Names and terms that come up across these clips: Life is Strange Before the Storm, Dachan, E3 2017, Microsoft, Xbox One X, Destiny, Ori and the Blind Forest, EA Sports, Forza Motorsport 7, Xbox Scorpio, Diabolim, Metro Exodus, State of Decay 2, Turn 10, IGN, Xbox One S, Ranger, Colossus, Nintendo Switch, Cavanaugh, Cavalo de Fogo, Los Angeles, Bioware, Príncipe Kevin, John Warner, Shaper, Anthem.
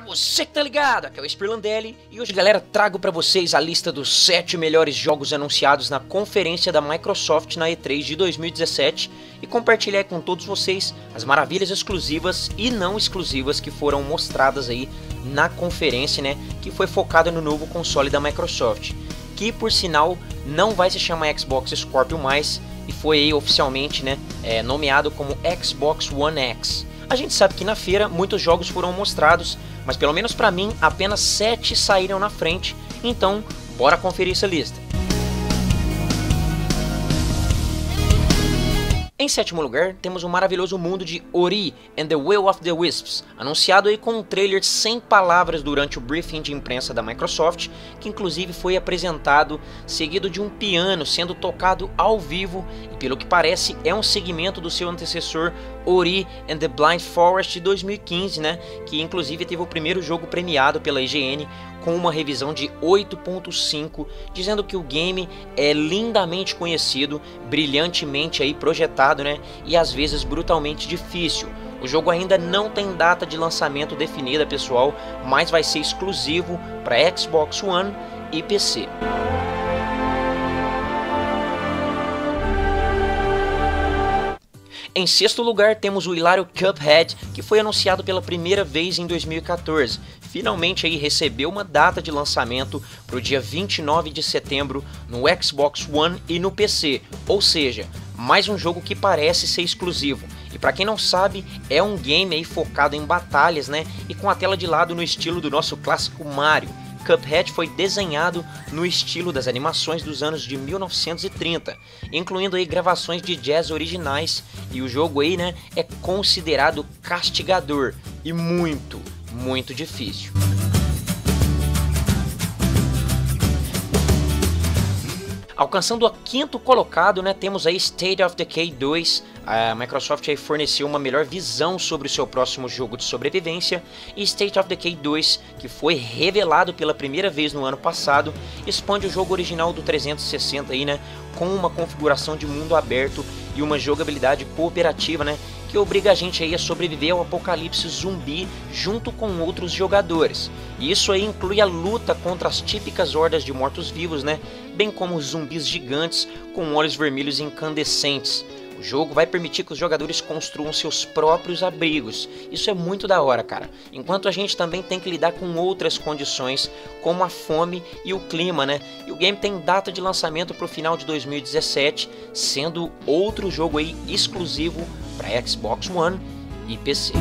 pra você que tá ligado, aqui é o Spirlandelli e hoje, galera, trago pra vocês a lista dos 7 melhores jogos anunciados na conferência da Microsoft na E3 de 2017 e compartilhar com todos vocês as maravilhas exclusivas e não exclusivas que foram mostradas aí na conferência, né, que foi focada no novo console da Microsoft, que por sinal não vai se chamar Xbox Scorpio mais e foi aí oficialmente, né, nomeado como Xbox One X. A gente sabe que na feira muitos jogos foram mostrados, mas pelo menos pra mim apenas 7 saíram na frente, então bora conferir essa lista. Em sétimo lugar temos o maravilhoso mundo de Ori and the Will of the Wisps, anunciado aí com um trailer sem palavras durante o briefing de imprensa da Microsoft, que inclusive foi apresentado seguido de um piano sendo tocado ao vivo e pelo que parece é um segmento do seu antecessor Ori and the Blind Forest de 2015, né? Que inclusive teve o primeiro jogo premiado pela IGN com uma revisão de 8.5, dizendo que o game é lindamente conhecido, brilhantemente aí projetado, né? E às vezes brutalmente difícil. O jogo ainda não tem data de lançamento definida, pessoal, mas vai ser exclusivo para Xbox One e PC. Em sexto lugar temos o hilário Cuphead, que foi anunciado pela primeira vez em 2014. Finalmente aí recebeu uma data de lançamento para o dia 29 de setembro no Xbox One e no PC, ou seja, mais um jogo que parece ser exclusivo. E para quem não sabe, é um game aí focado em batalhas, né? E com a tela de lado no estilo do nosso clássico Mario. Cuphead foi desenhado no estilo das animações dos anos de 1930, incluindo aí gravações de jazz originais, e o jogo aí, né, é considerado castigador e muito difícil. Alcançando o quinto colocado, né, temos aí State of Decay 2. A Microsoft aí forneceu uma melhor visão sobre o seu próximo jogo de sobrevivência, e State of Decay 2, que foi revelado pela primeira vez no ano passado, expande o jogo original do 360 aí, né, com uma configuração de mundo aberto e uma jogabilidade cooperativa, né, que obriga a gente aí a sobreviver ao apocalipse zumbi junto com outros jogadores. E isso aí inclui a luta contra as típicas hordas de mortos-vivos, né, bem como zumbis gigantes com olhos vermelhos incandescentes. O jogo vai permitir que os jogadores construam seus próprios abrigos. Isso é muito da hora, cara. Enquanto a gente também tem que lidar com outras condições, como a fome e o clima, né? E o game tem data de lançamento para o final de 2017, sendo outro jogo aí exclusivo para Xbox One e PC.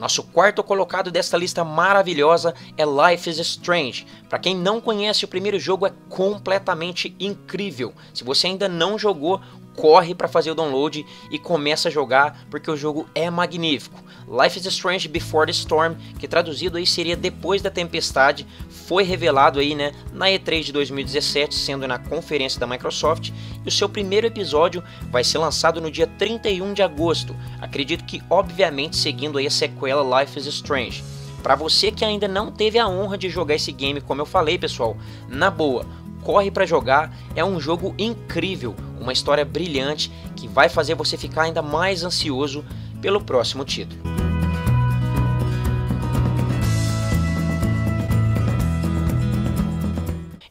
Nosso quarto colocado desta lista maravilhosa é Life is Strange. Para quem não conhece, o primeiro jogo é completamente incrível. Se você ainda não jogou, corre para fazer o download e começa a jogar, porque o jogo é magnífico. Life is Strange Before the Storm, que traduzido aí seria Depois da Tempestade, foi revelado aí, né, na E3 de 2017, sendo na conferência da Microsoft, e o seu primeiro episódio vai ser lançado no dia 31 de agosto, acredito que obviamente seguindo aí a sequela Life is Strange. Para você que ainda não teve a honra de jogar esse game, como eu falei, pessoal, na boa, corre para jogar, é um jogo incrível, uma história brilhante que vai fazer você ficar ainda mais ansioso pelo próximo título.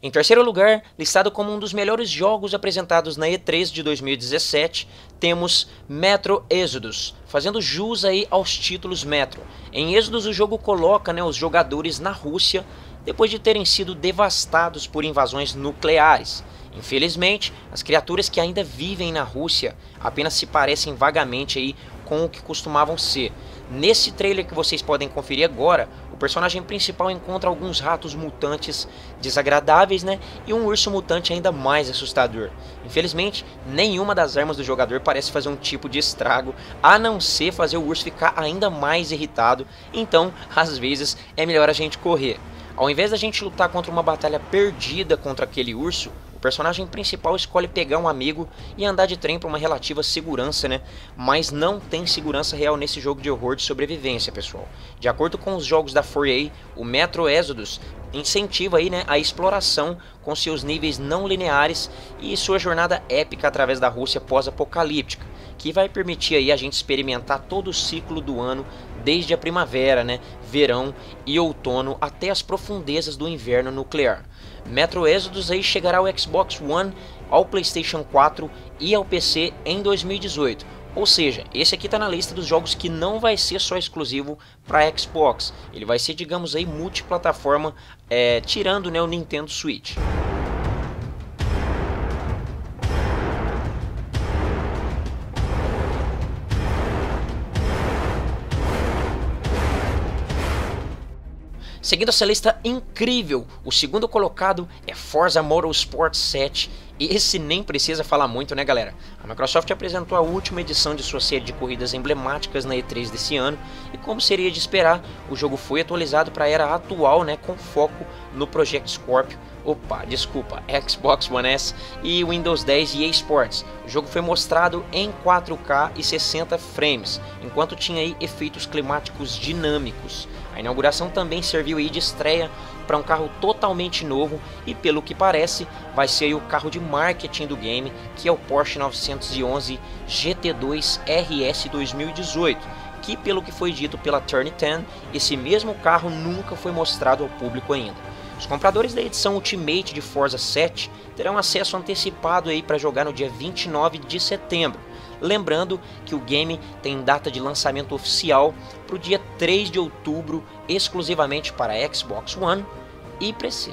Em terceiro lugar, listado como um dos melhores jogos apresentados na E3 de 2017, temos Metro Exodus, fazendo jus aí aos títulos Metro. Em Exodus o jogo coloca, né, os jogadores na Rússia depois de terem sido devastados por invasões nucleares. Infelizmente, as criaturas que ainda vivem na Rússia apenas se parecem vagamente aí com o que costumavam ser. Nesse trailer que vocês podem conferir agora, o personagem principal encontra alguns ratos mutantes desagradáveis, né, e um urso mutante ainda mais assustador. Infelizmente, nenhuma das armas do jogador parece fazer um tipo de estrago, a não ser fazer o urso ficar ainda mais irritado, então, às vezes, é melhor a gente correr. Ao invés da gente lutar contra uma batalha perdida contra aquele urso, o personagem principal escolhe pegar um amigo e andar de trem para uma relativa segurança, né? Mas não tem segurança real nesse jogo de horror de sobrevivência, pessoal. De acordo com os jogos da 4A, o Metro Exodus incentiva aí, né, a exploração com seus níveis não lineares e sua jornada épica através da Rússia pós-apocalíptica. que vai permitir aí a gente experimentar todo o ciclo do ano, desde a primavera, né, verão e outono, até as profundezas do inverno nuclear. Metro Exodus aí chegará ao Xbox One, ao PlayStation 4 e ao PC em 2018. Ou seja, esse aqui está na lista dos jogos que não vai ser só exclusivo para Xbox. Ele vai ser, digamos aí, multiplataforma, tirando, né, o Nintendo Switch. Seguindo essa lista incrível, o segundo colocado é Forza Motorsport 7. Esse nem precisa falar muito, né, galera? A Microsoft apresentou a última edição de sua série de corridas emblemáticas na E3 desse ano, e como seria de esperar, o jogo foi atualizado para a era atual, né, com foco no Project Scorpio, Xbox One S e Windows 10 e EA Sports. O jogo foi mostrado em 4K e 60 frames, enquanto tinha aí efeitos climáticos dinâmicos. A inauguração também serviu aí de estreia para um carro totalmente novo e, pelo que parece, vai ser aí o carro de marketing do game, que é o Porsche 911 GT2 RS 2018, que, pelo que foi dito pela Turn 10, esse mesmo carro nunca foi mostrado ao público ainda. Os compradores da edição Ultimate de Forza 7 terão acesso antecipado aí para jogar no dia 29 de setembro. Lembrando que o game tem data de lançamento oficial para o dia 3 de outubro, exclusivamente para Xbox One e PC.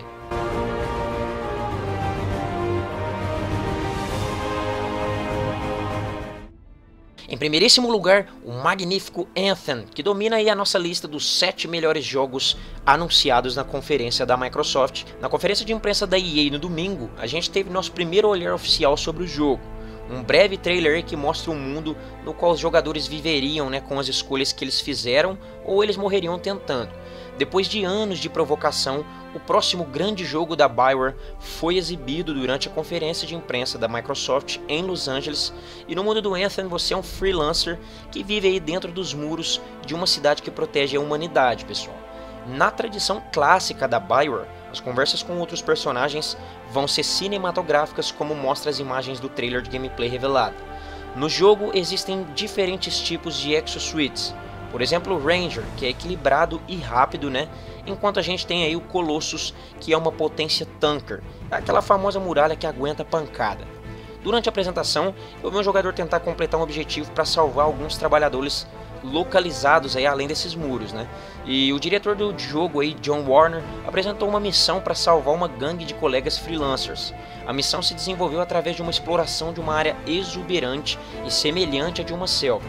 Em primeiríssimo lugar, o magnífico Anthem, que domina aí a nossa lista dos 7 melhores jogos anunciados na conferência da Microsoft. Na conferência de imprensa da EA no domingo, a gente teve nosso primeiro olhar oficial sobre o jogo. Um breve trailer que mostra um mundo no qual os jogadores viveriam, né, com as escolhas que eles fizeram ou eles morreriam tentando. Depois de anos de provocação, o próximo grande jogo da Bioware foi exibido durante a conferência de imprensa da Microsoft em Los Angeles, e no mundo do Anthem você é um freelancer que vive aí dentro dos muros de uma cidade que protege a humanidade, pessoal. Na tradição clássica da Bioware, as conversas com outros personagens vão ser cinematográficas, como mostra as imagens do trailer de gameplay revelado. No jogo existem diferentes tipos de exosuits. Por exemplo, o Ranger, que é equilibrado e rápido, né? Enquanto a gente tem aí o Colossus, que é uma potência tanker, aquela famosa muralha que aguenta pancada. Durante a apresentação, eu vi um jogador tentar completar um objetivo para salvar alguns trabalhadores localizados aí além desses muros, né? E o diretor do jogo aí, John Warner, apresentou uma missão para salvar uma gangue de colegas freelancers. A missão se desenvolveu através de uma exploração de uma área exuberante e semelhante à de uma selva.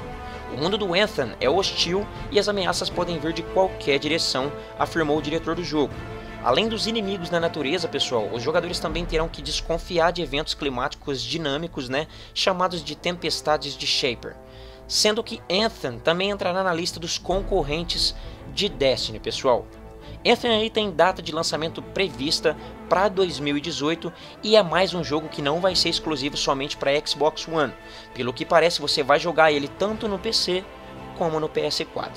O mundo do Anthem é hostil e as ameaças podem vir de qualquer direção, afirmou o diretor do jogo. Além dos inimigos na natureza, pessoal, os jogadores também terão que desconfiar de eventos climáticos dinâmicos, né, chamados de tempestades de Shaper. Sendo que Anthem também entrará na lista dos concorrentes de Destiny, pessoal. Anthem aí tem data de lançamento prevista para 2018 e é mais um jogo que não vai ser exclusivo somente para Xbox One. Pelo que parece, você vai jogar ele tanto no PC como no PS4.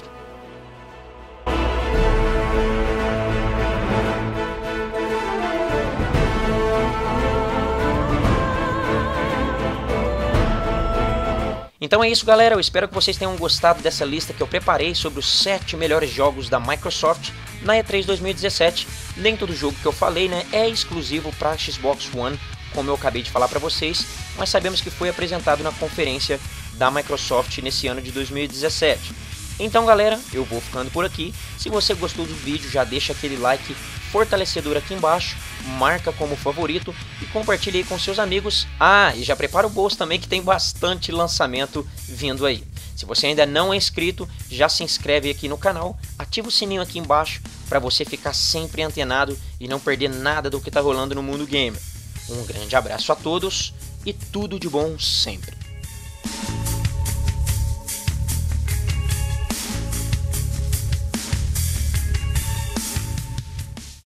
Então é isso, galera, eu espero que vocês tenham gostado dessa lista que eu preparei sobre os 7 melhores jogos da Microsoft na E3 2017. Nem todo jogo que eu falei, né, é exclusivo para Xbox One, como eu acabei de falar para vocês, mas sabemos que foi apresentado na conferência da Microsoft nesse ano de 2017. Então, galera, eu vou ficando por aqui. Se você gostou do vídeo, já deixa aquele like fortalecedor aqui embaixo, marca como favorito e compartilhe aí com seus amigos. Ah, e já prepara o bolso também, que tem bastante lançamento vindo aí. Se você ainda não é inscrito, já se inscreve aqui no canal, ativa o sininho aqui embaixo para você ficar sempre antenado e não perder nada do que está rolando no mundo gamer. Um grande abraço a todos e tudo de bom sempre.